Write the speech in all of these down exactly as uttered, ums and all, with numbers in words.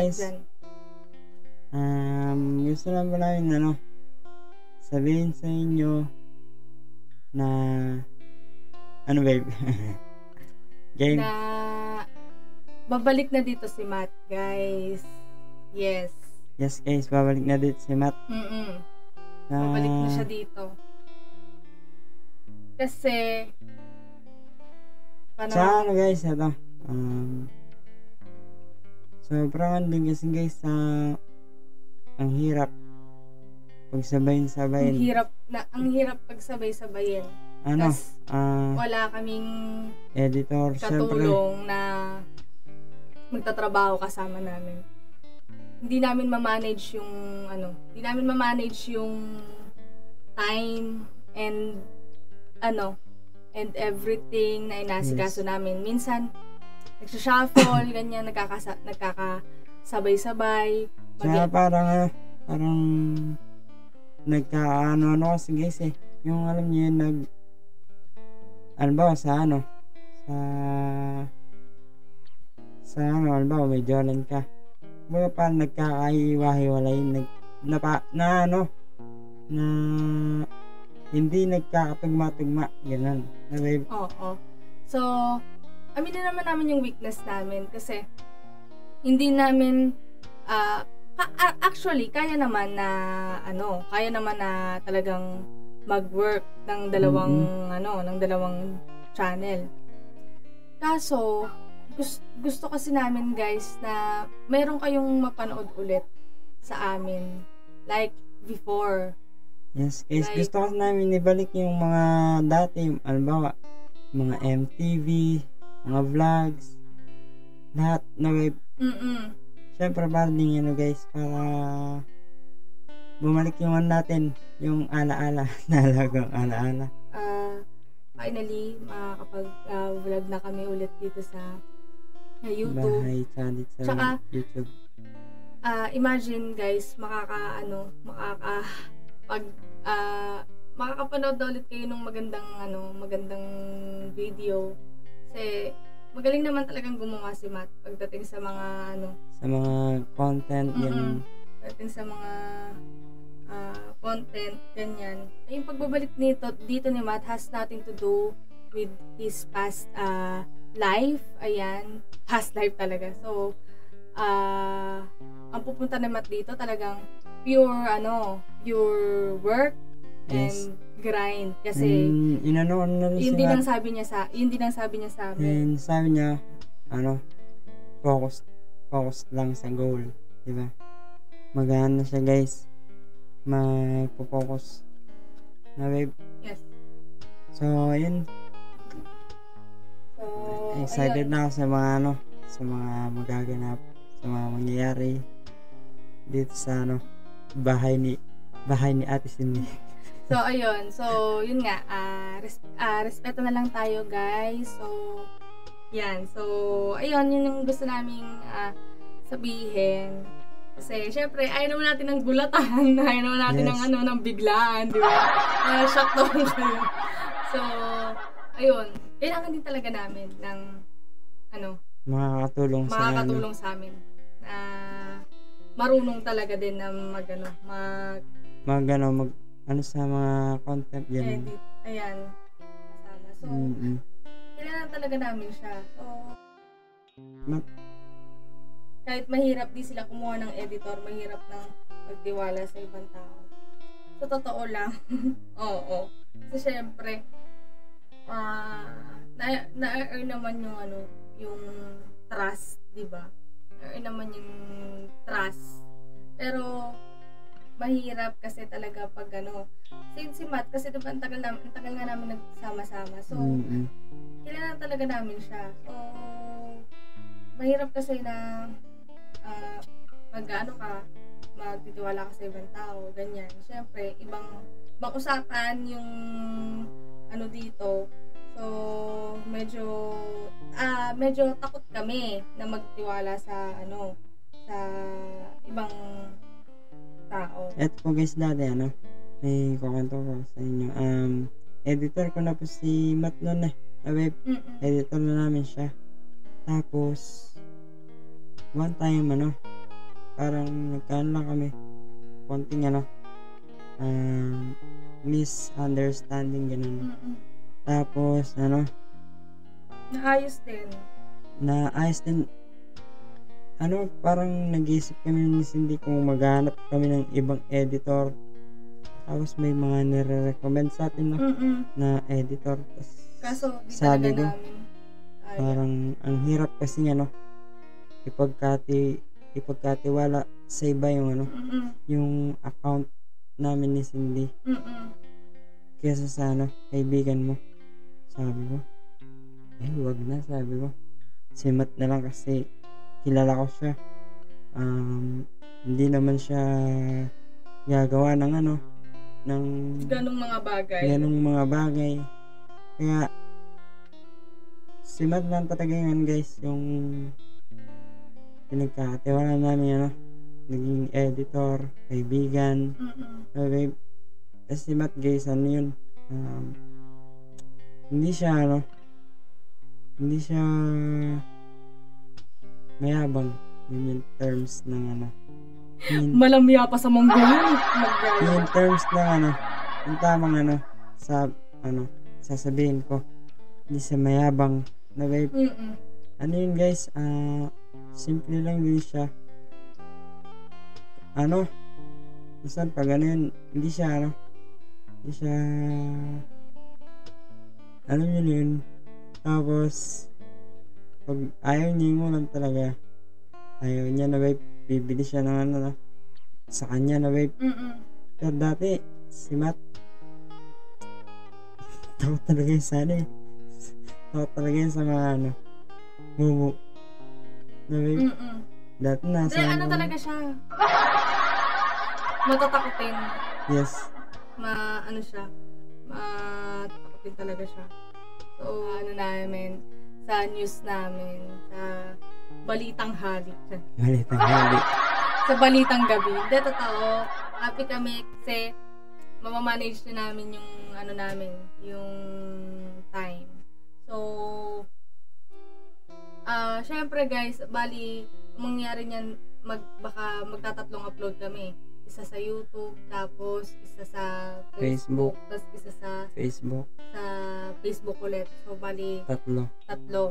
guys. Um, gusto lang pala yung ano, sabihin sa inyo na ano babe? Game. Na babalik na dito si Matt, guys. Yes. Yes guys, babalik na dito si Matt. Mm-mm. Uh, babalik na siya dito. Kasi paano? Sa ano guys, ito. Um, sobrang din kasi guys sa uh, ang hirap pagsabay-sabayin. Ang hirap na ang hirap pagsabay-sabayin. Ano? Uh, wala kaming editor, katulong syempre na magtatrabaho kasama namin. Hindi namin ma-manage yung ano, hindi namin ma-manage yung time and ano and everything na inasikaso yes. namin. Minsan nagsha-shuffle ganyan, nagkakasa nagkakasabay-sabay. Kaya parang parang nagkaano-ano kasi guys eh. Yung alam niyo yun, nag ano ba sa ano sa sa ano ba may jolan ka mga pa nagkakaiwa-hiwalay nag na, na ano na hindi nagkakatugma-tugma ganun na babe. Oo, oo. So aminin naman namin yung weakness namin kasi hindi namin ah uh, actually, kaya naman na ano, kaya naman na talagang mag-work ng dalawang mm-hmm. ano, ng dalawang channel. Kaso gusto, gusto kasi namin guys na meron kayong mapanood ulit sa amin like before. Yes, guys, like, gusto kasi namin ibalik yung mga dati, halimbawa, mga M T V, mga vlogs, lahat na web. Mm-mm. Siyempre para din yun guys, para bumalik yung natin, yung ala-ala, nalagang ala-ala. Uh, finally, makakapag-vlog uh, na kami ulit dito sa, sa YouTube. Bahay, channel, sa Tsaka, YouTube. Uh, imagine guys, makaka, ano, makaka, pag, uh, makakapanood na ulit kayo ng magandang, ano, magandang video. Kasi, magaling naman talagang gumawa si Matt pagdating sa mga ano sa mga content mm-mm. yan pagdating sa mga uh, content ganyan. Ay, yung pagbabalik nito dito ni Matt has nothing to do with his past uh, life. Ayan, past life talaga. So uh, ang pupunta ni Matt dito talagang pure ano pure work yes. and grind kasi mm, inano ano hindi lang sabi niya sa hindi lang sabi niya sa amin. And sabi niya ano focus focus lang sa goal, di ba? Mag-aano siya guys, magpo-focus na babe. Yes. So ayun. So excited ayun. na ako sa mga ano sa mga magaganap, sa mga mangyayari dito sa ano bahay ni bahay ni Ate Cindy. So ayun, so yun nga, uh, res uh, respeto na lang tayo guys. So yan, so ayun, yun yung gusto naming uh, sabihin. Kasi syempre, ayaw naman natin ng bulatan, ayaw naman natin yes. ng ano, ng biglaan, di ba? Uh, shock down kayo. So ayun, kailangan din talaga namin ng ano, makakatulong sa makakatulong sa amin. Na uh, marunong talaga din na magano, mag magano, mag ano sa mga content yan. Edit. Ayan. Sana. So, mm-hmm. kailangan talaga namin siya. So, Matt, kahit mahirap di sila kumuha ng editor, mahirap ng magtiwala sa ibang tao. So, totoo lang. Oo. So, syempre, uh, na-earn na naman yung ano, yung trust, diba? Na-earn naman yung trust. Pero, mahirap kasi talaga pag ano since si Matt kasi diba ang tagal, na, ang tagal nga namin nagsama-sama so mm-hmm. kailangan talaga namin siya so mahirap kasi na uh, mag ano ka magtitiwala ka sa ibang tao ganyan syempre ibang ibang usapan yung ano dito so medyo ah medyo takot kami na magtiwala sa ano sa ibang tao. Eto po guys, dati ano may kukwento ko sa inyo um, editor ko na po si Matt noon eh na web mm -mm. editor na namin siya tapos one time ano parang nagkaroon lang kami konting ano, uh, misunderstanding ganun. Mm-mm. Tapos ano, naayos din naayos din ano, parang nag-iisip kami ni Cindy kung maghanap kami ng ibang editor. Tapos may mga nire-recommend sa atin na, na editor. Tapos, kaso di sabi ko namin. Parang ang hirap kasi niya, no, ipagkati ipagkatiwala sa iba yung ano, mm-mm, yung account namin ni Cindy. Mm-mm. Kesa sa ano, kaibigan mo. Sabi ko, eh wag na, sabi ko, simat na lang kasi kilala ko siya. Um, hindi naman siya gagawa ng ano, ng ganung mga bagay. Ganung mga bagay. Kaya simat lang patagayan guys yung pinagkatiwalaan namin, ano, naging editor, kaibigan. Mm-mm. Okay, simat guys, ano yun, um, hindi siya ano, hindi siya mayabang, yun yung terms ng ano, yun, malamya pa sa monggo yung terms ng ano, yung tamang ano, sa ano, sasabihin ko, hindi siya mayabang na babe. Mm-mm. Ano yun guys, ah, uh, simple lang din siya ano, minsan pag ano yun, hindi siya ano, hindi siya alam yun yun. Tapos pag ayaw niya yung ulam talaga, ayaw niya na babe, bibili siya ng ano na sa kanya na babe. Mm-mm. Pero dati si Matt tao talaga yun sa ano eh, tao talaga yun sa mga ano, mumu na babe. Mm-mm. Dati nasa De, ano talaga siya matatakutin. Yes, ma ano siya, matatakutin talaga siya. So ano namin sa news namin, sa balitang halik, balitang halik sa balitang gabi, hindi totoo, happy kami kasi mamamanage na namin yung ano namin, yung time. So ah, uh, syempre guys, bali mangyari niyan, mag baka magtatatlong upload kami, isa sa YouTube, tapos isa sa Facebook, Facebook. Tapos isa sa Facebook, sa Facebook ulit. So bali tatlo. Tatlo.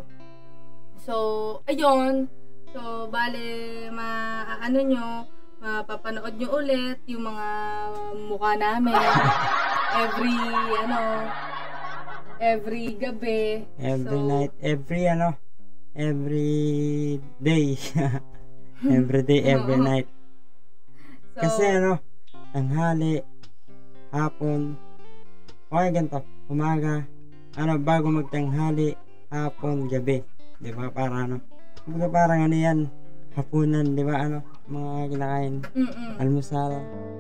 So ayun. So bali maaano nyo, mapapanood nyo ulit yung mga mukha namin every ano, every gabi, every so, night, every ano, every day. Every day, every night. So, kasi ano, tanghali, hapon, okay ganito, umaga, ano, bago magtanghali, hapon, gabi, di ba, para ano, kumbaga parang ano yan, hapunan, di ba, ano, mga kinakain, almusal.